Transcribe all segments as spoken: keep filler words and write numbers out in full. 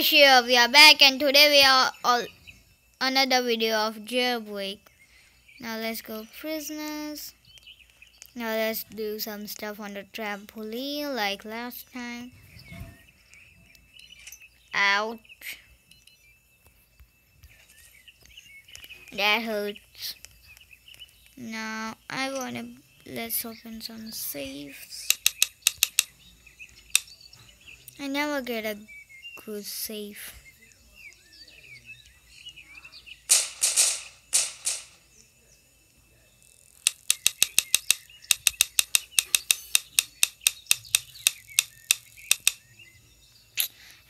Guys, here we are back, and today we are all another video of Jailbreak. Now let's go prisoners. Now let's do some stuff on the trampoline like last time. Ouch! That hurts. Now I wanna let's open some safes. I never get a good safe.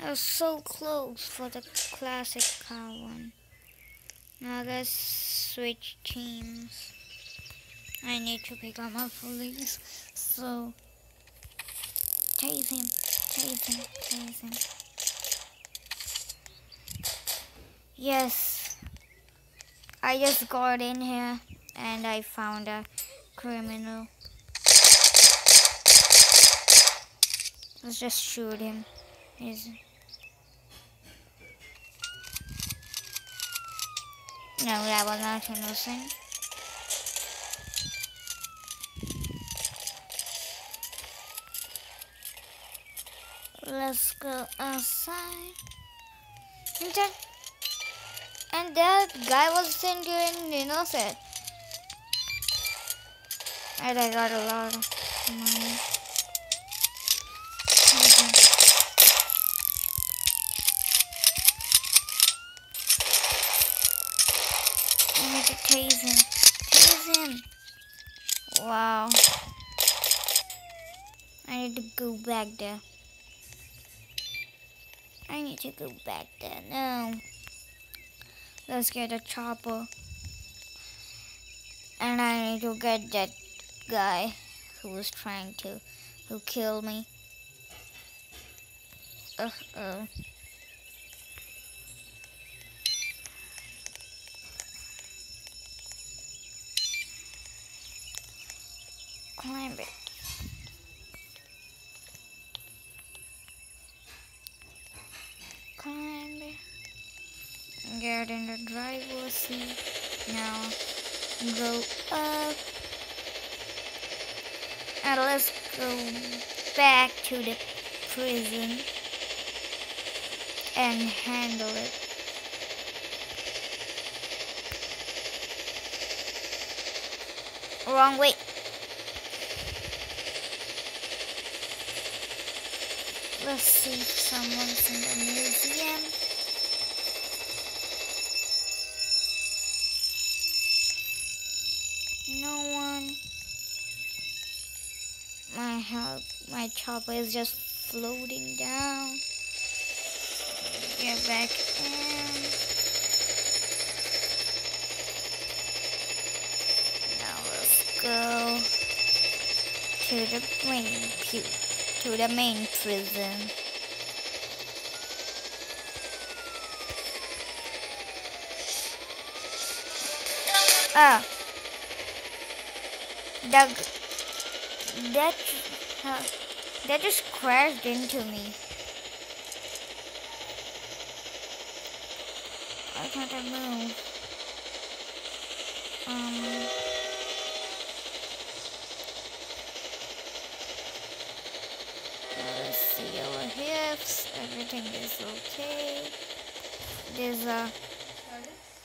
I was so close for the classic car one. Now let's switch teams. I need to pick up my police, so chase him. Chase him, chase him. Yes, I just got in here and I found a criminal. Let's just shoot him. He's... No, that was not innocent. Let's go outside. And that, and that guy was thinking innocent. And I got a lot of money. Okay. I need to tase him. Tase him. Wow. I need to go back there. I need to go back there now. Let's get a chopper. And I need to get that guy who was trying to, who killed me. Uh-oh. Climb it. Get in the driver's seat now. Go up, and let's go back to the prison and handle it. Wrong way. Let's see if someone's in the museum. No one. My help, my chopper is just floating down. Get back in. Now let's go to the main pu to the main prison. Ah. That, that, uh, that just crashed into me. I can't move. Um, let's see our hips. Everything is okay. There's a,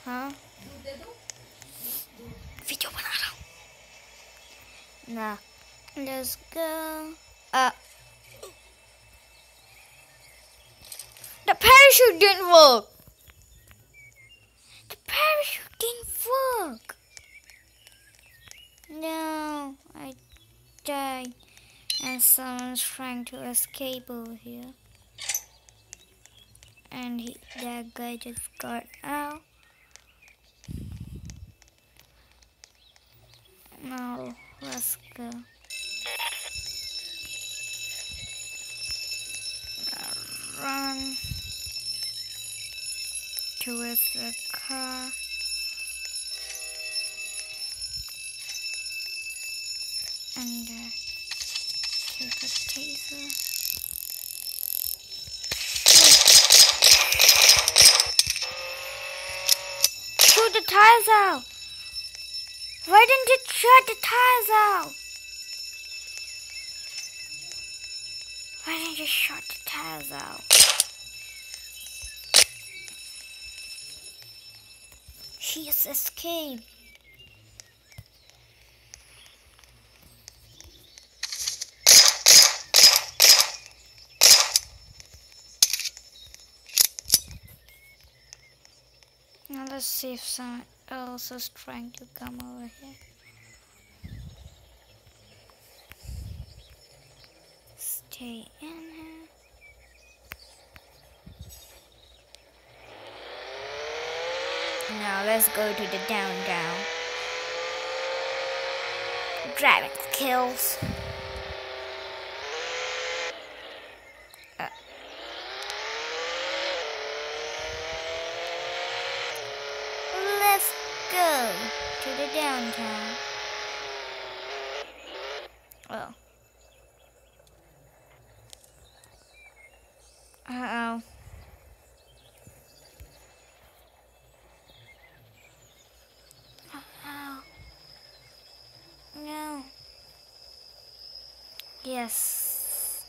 huh? Video banana. Now, let's go. Uh, the parachute didn't work. The parachute didn't work. No, I died. And someone's trying to escape over here. And he, that guy just got out. No. Let's go. Now run towards the car. And uh, take a taser. tires out? Why didn't you shut the tires out? Why didn't you shut the tires out? She has escaped. Now let's see if someone else is trying to come over here. Stay in here. Now let's go to the downtown. Driving kills. To the downtown. Well. Uh oh. Uh oh. No. Yes.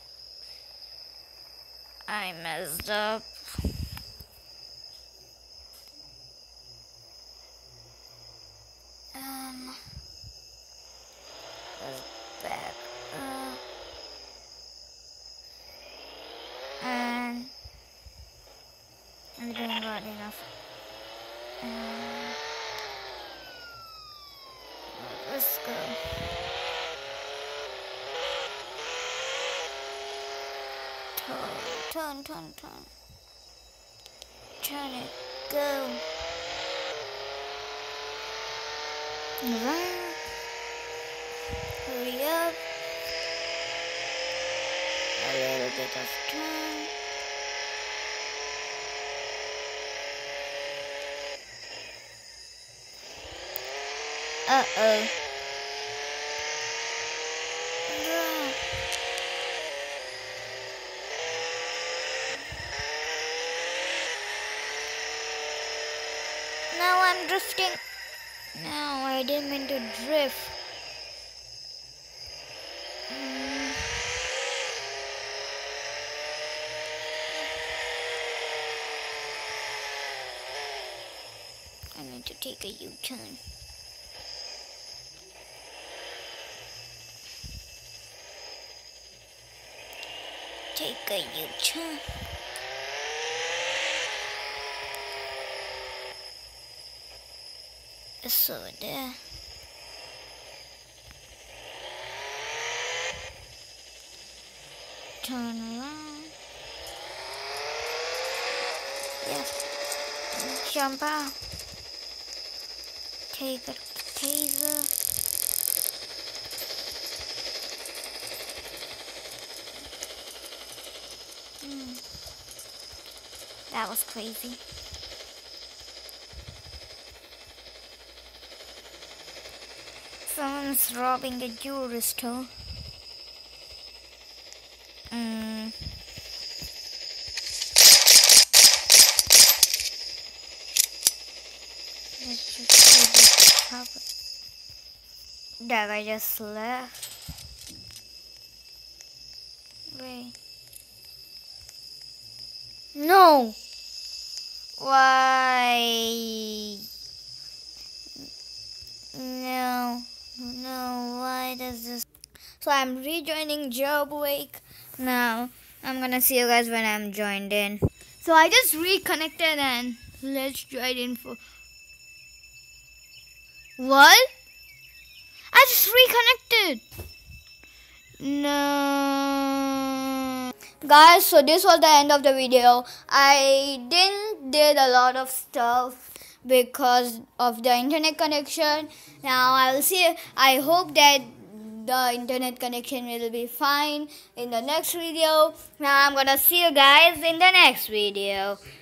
I messed up. Enough. Uh, let's go. Turn, turn, turn, turn. Turn it. Go. Run. Hurry up. A little bit of turn. Uh-oh. Yeah. Now I'm drifting. No, I didn't mean to drift. Mm. I need to take a U-turn. Take a U-turn. It's over there. Turn around. Yes. Jump out. Take a taser. That was crazy. Someone's robbing a jewelry store. Mm. Let's just do this. That guy just left. Wait. No! Why? No. No, why does this... So I'm rejoining Jailbreak now. I'm gonna see you guys when I'm joined in. So I just reconnected and let's join in for... What? I just reconnected! No... Guys, so this was the end of the video. I didn't did a lot of stuff because of the internet connection. Now I will see. I hope that the internet connection will be fine in the next video. Now I'm gonna see you guys in the next video.